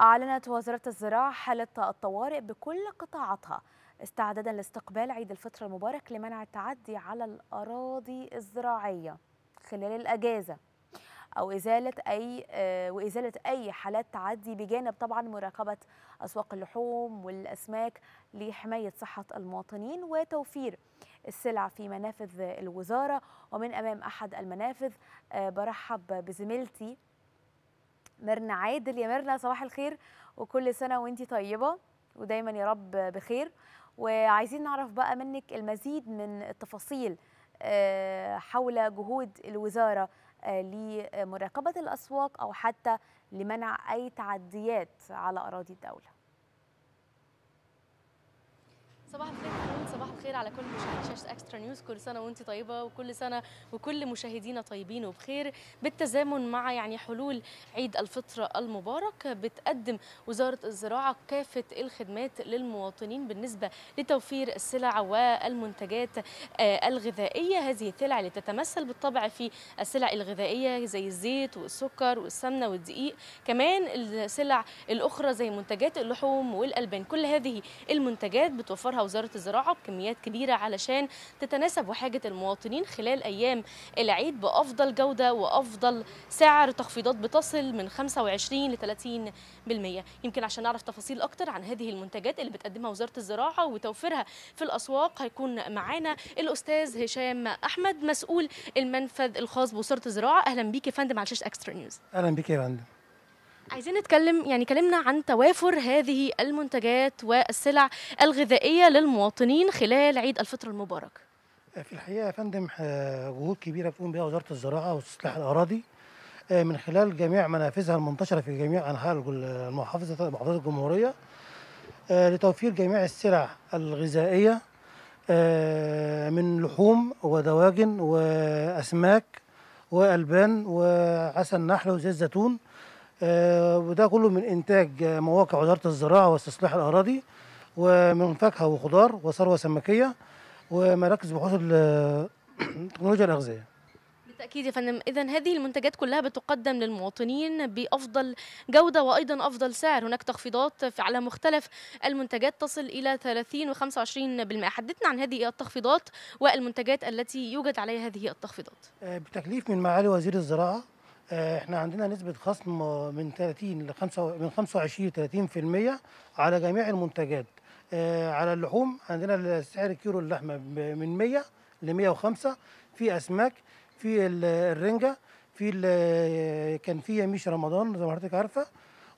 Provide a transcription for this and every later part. أعلنت وزارة الزراعة حالة الطوارئ بكل قطاعاتها استعدادا لاستقبال عيد الفطر المبارك لمنع التعدي على الأراضي الزراعية خلال الأجازة أو وإزالة أي حالات تعدي، بجانب طبعا مراقبة أسواق اللحوم والأسماك لحماية صحة المواطنين وتوفير السلع في منافذ الوزارة. ومن أمام أحد المنافذ برحب بزميلتي مرنا عادل. يا مرنا صباح الخير وكل سنة وانتي طيبة ودايما يا رب بخير، وعايزين نعرف بقى منك المزيد من التفاصيل حول جهود الوزارة لمراقبة الأسواق أو حتى لمنع أي تعديات على أراضي الدولة. صباح الخير حنون، صباح الخير على كل مشاهدي شاشة اكسترا نيوز. كل سنة وانت طيبة وكل سنة وكل مشاهدينا طيبين وبخير. بالتزامن مع حلول عيد الفطر المبارك، بتقدم وزارة الزراعة كافة الخدمات للمواطنين بالنسبة لتوفير السلع والمنتجات الغذائية. هذه السلع اللي تتمثل بالطبع في السلع الغذائية زي الزيت والسكر والسمنة والدقيق، كمان السلع الأخرى زي منتجات اللحوم والألبان. كل هذه المنتجات بتوفرها وزارة الزراعة بكميات كبيرة علشان تتناسب وحاجة المواطنين خلال أيام العيد بأفضل جودة وأفضل سعر. تخفيضات بتصل من 25 ل 30%. يمكن عشان نعرف تفاصيل أكتر عن هذه المنتجات اللي بتقدمها وزارة الزراعة وتوفيرها في الأسواق، هيكون معانا الأستاذ هشام أحمد مسؤول المنفذ الخاص بوزارة الزراعة. أهلا بيك يا فندم على شاشة اكسترا نيوز. أهلا بيك يا فندم. عايزين نتكلم كلمنا عن توافر هذه المنتجات والسلع الغذائية للمواطنين خلال عيد الفطر المبارك. في الحقيقة يا فندم جهود كبيرة بتقوم بها وزارة الزراعة واستصلاح الأراضي من خلال جميع منافذها المنتشرة في جميع أنحاء محافظة الجمهورية لتوفير جميع السلع الغذائية من لحوم ودواجن وأسماك وألبان وعسل النحل وزيت الزيتون، وده كله من إنتاج مواقع وزارة الزراعة واستصلاح الأراضي، ومن فاكهة وخضار وثروة سمكية ومراكز بحوث التكنولوجيا الأغذية. بالتأكيد يا فندم، إذا هذه المنتجات كلها بتقدم للمواطنين بأفضل جودة وأيضا أفضل سعر. هناك تخفيضات على مختلف المنتجات تصل إلى 30 و25%. حدثنا عن هذه التخفيضات والمنتجات التي يوجد عليها هذه التخفيضات. بتكليف من معالي وزير الزراعة احنا عندنا نسبة خصم من 25 ل 30% على جميع المنتجات. على اللحوم عندنا سعر كيلو اللحمة من 100 ل 105، في أسماك، في الرنجة، كان في يميش رمضان زي ما حضرتك عارفة،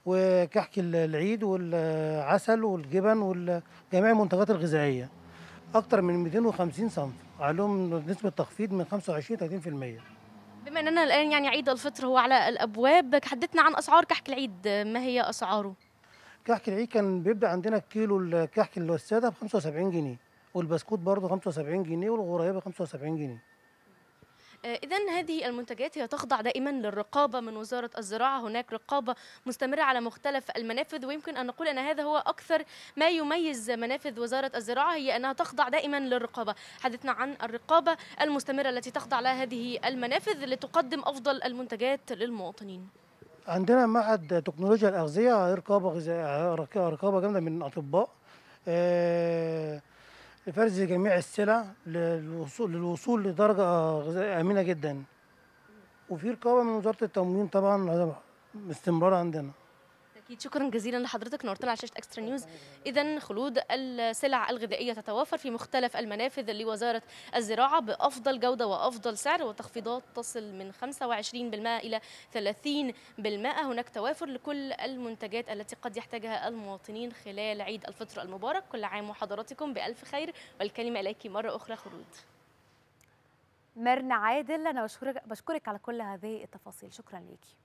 وكحك العيد والعسل والجبن وجميع المنتجات الغذائية. أكتر من 250 صنف عليهم نسبة تخفيض من 25 ل 30%. بما اننا الان عيد الفطر هو على الابواب، حدثنا عن اسعار كحك العيد، ما هي اسعاره؟ كحك العيد كان بيبدا عندنا الكيلو الكحك اللي هو الساده ب 75 جنيه، والبسكوت برضه 75 جنيه، والغريبه 75 جنيه. إذا هذه المنتجات هي تخضع دائما للرقابة من وزارة الزراعة. هناك رقابة مستمرة على مختلف المنافذ، ويمكن أن نقول أن هذا هو أكثر ما يميز منافذ وزارة الزراعة، هي أنها تخضع دائما للرقابة. حدثنا عن الرقابة المستمرة التي تخضع لها هذه المنافذ لتقدم أفضل المنتجات للمواطنين. عندنا معهد تكنولوجيا الأغذية رقابة جامدة من أطباء لفرز جميع السلع للوصول لدرجة غذائية آمنة جدا، وفي رقابة من وزارة التموين طبعا باستمرار عندنا. أكيد. شكرا جزيلا لحضرتك، نورتنا على شاشة اكسترا نيوز. إذا خلود السلع الغذائية تتوافر في مختلف المنافذ لوزارة الزراعة بأفضل جودة وأفضل سعر، وتخفيضات تصل من 25% إلى 30%. هناك توافر لكل المنتجات التي قد يحتاجها المواطنين خلال عيد الفطر المبارك. كل عام وحضراتكم بألف خير، والكلمة إليك مرة أخرى خلود. مرنا عادل، أنا بشكرك على كل هذه التفاصيل، شكرا ليكي.